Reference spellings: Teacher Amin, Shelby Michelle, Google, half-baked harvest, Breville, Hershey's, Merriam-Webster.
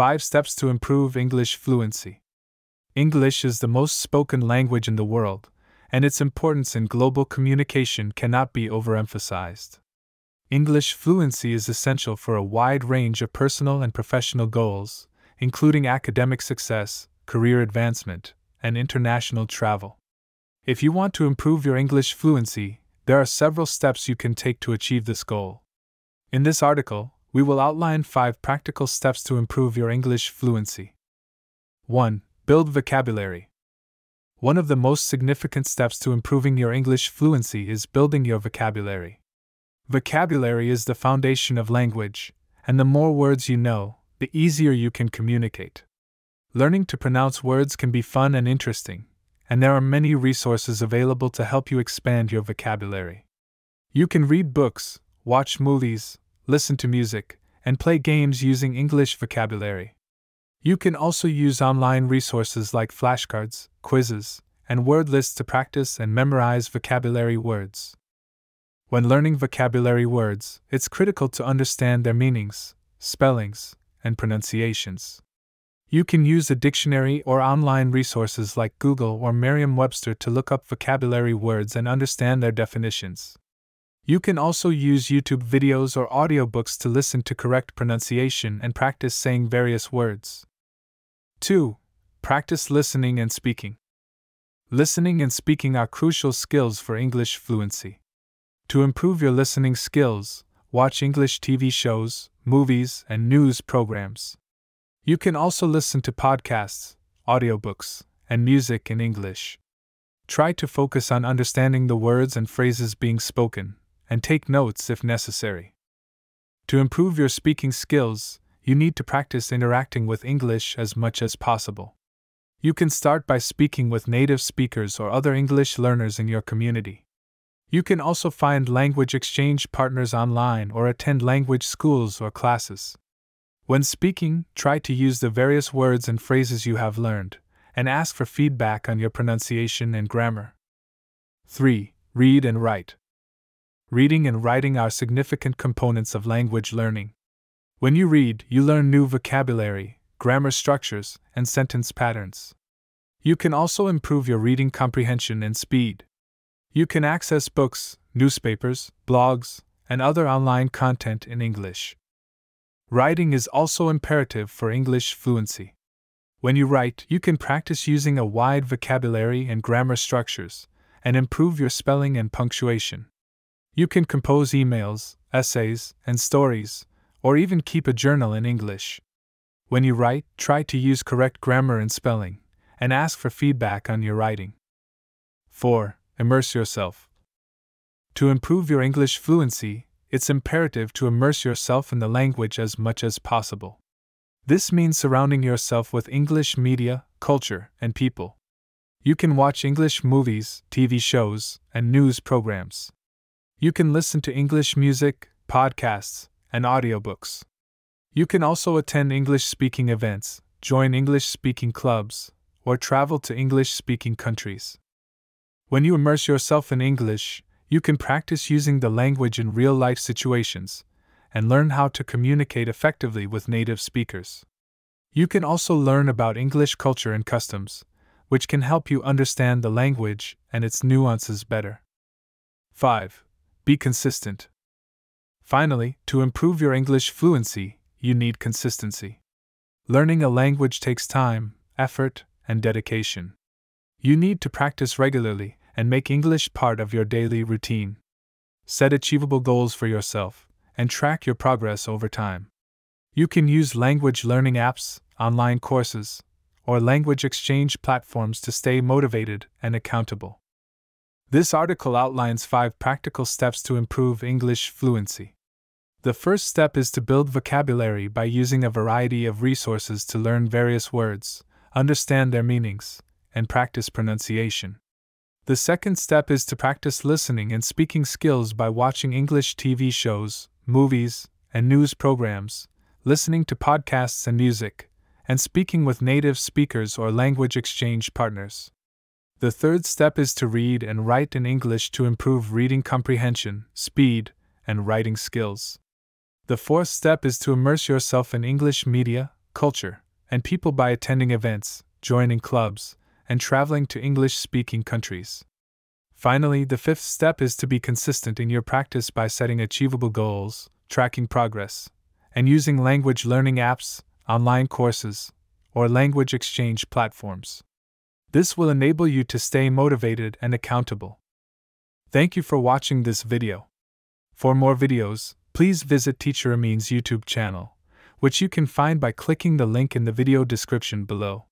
5 Steps to Improve English Fluency. English is the most spoken language in the world, and its importance in global communication cannot be overemphasized. English fluency is essential for a wide range of personal and professional goals, including academic success, career advancement, and international travel. If you want to improve your English fluency, there are several steps you can take to achieve this goal. In this article, we will outline 5 practical steps to improve your English fluency. 1. Build vocabulary. One of the most significant steps to improving your English fluency is building your vocabulary. Vocabulary is the foundation of language, and the more words you know, the easier you can communicate. Learning to pronounce words can be fun and interesting, and there are many resources available to help you expand your vocabulary. You can read books, watch movies, listen to music, and play games using English vocabulary. You can also use online resources like flashcards, quizzes, and word lists to practice and memorize vocabulary words. When learning vocabulary words, it's critical to understand their meanings, spellings, and pronunciations. You can use a dictionary or online resources like Google or Merriam-Webster to look up vocabulary words and understand their definitions. You can also use YouTube videos or audiobooks to listen to correct pronunciation and practice saying various words. 2. Practice listening and speaking. Listening and speaking are crucial skills for English fluency. To improve your listening skills, watch English TV shows, movies, and news programs. You can also listen to podcasts, audiobooks, and music in English. Try to focus on understanding the words and phrases being spoken, and take notes if necessary. To improve your speaking skills, you need to practice interacting with English as much as possible. You can start by speaking with native speakers or other English learners in your community. You can also find language exchange partners online or attend language schools or classes. When speaking, try to use the various words and phrases you have learned, and ask for feedback on your pronunciation and grammar. 3. Read and write. Reading and writing are significant components of language learning. When you read, you learn new vocabulary, grammar structures, and sentence patterns. You can also improve your reading comprehension and speed. You can access books, newspapers, blogs, and other online content in English. Writing is also imperative for English fluency. When you write, you can practice using a wide vocabulary and grammar structures, and improve your spelling and punctuation. You can compose emails, essays, and stories, or even keep a journal in English. When you write, try to use correct grammar and spelling, and ask for feedback on your writing. 4. Immerse yourself. To improve your English fluency, it's imperative to immerse yourself in the language as much as possible. This means surrounding yourself with English media, culture, and people. You can watch English movies, TV shows, and news programs. You can listen to English music, podcasts, and audiobooks. You can also attend English-speaking events, join English-speaking clubs, or travel to English-speaking countries. When you immerse yourself in English, you can practice using the language in real-life situations, and learn how to communicate effectively with native speakers. You can also learn about English culture and customs, which can help you understand the language and its nuances better. 5. Be consistent. Finally, to improve your English fluency, you need consistency. Learning a language takes time, effort, and dedication. You need to practice regularly and make English part of your daily routine. Set achievable goals for yourself and track your progress over time. You can use language learning apps, online courses, or language exchange platforms to stay motivated and accountable. This article outlines 5 practical steps to improve English fluency. The first step is to build vocabulary by using a variety of resources to learn various words, understand their meanings, and practice pronunciation. The second step is to practice listening and speaking skills by watching English TV shows, movies, and news programs, listening to podcasts and music, and speaking with native speakers or language exchange partners. The third step is to read and write in English to improve reading comprehension, speed, and writing skills. The fourth step is to immerse yourself in English media, culture, and people by attending events, joining clubs, and traveling to English-speaking countries. Finally, the fifth step is to be consistent in your practice by setting achievable goals, tracking progress, and using language learning apps, online courses, or language exchange platforms. This will enable you to stay motivated and accountable. Thank you for watching this video. For more videos, please visit Teacher Amin's YouTube channel, which you can find by clicking the link in the video description below.